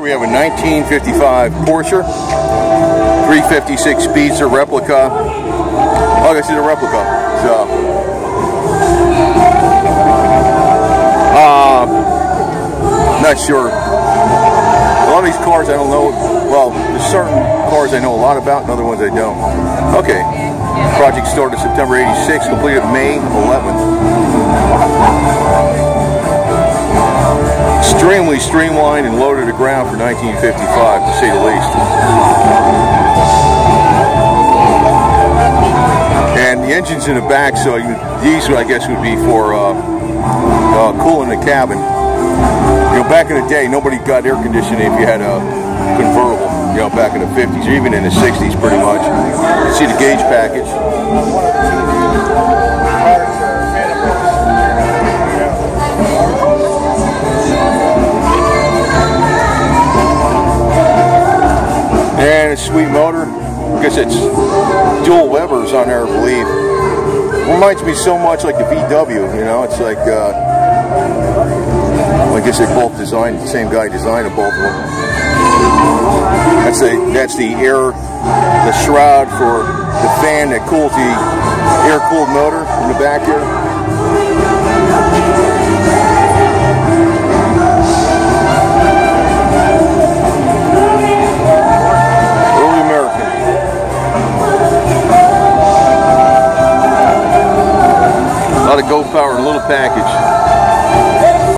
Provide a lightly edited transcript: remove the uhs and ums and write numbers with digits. We have a 1955 Porsche, 356 speeds, a replica. Oh, this is a replica. So, not sure. A lot of these cars I don't know. Well, there's certain cars I know a lot about, and other ones I don't. Okay. Project started September '86, completed May 11th. Extremely streamlined and low to the ground for 1955, to say the least. And the engine's in the back, so these, I guess, would be for cooling the cabin. You know, back in the day, nobody got air conditioning if you had a convertible. You know, back in the 50s, or even in the 60s, pretty much. You can see the gauge package. And a sweet motor. I guess it's dual Webers on there, I believe. Reminds me so much like the VW, you know. It's like, well, I guess they both designed, the same guy designed them both. That's the air, the shroud for the fan that cools the air-cooled motor in the back here.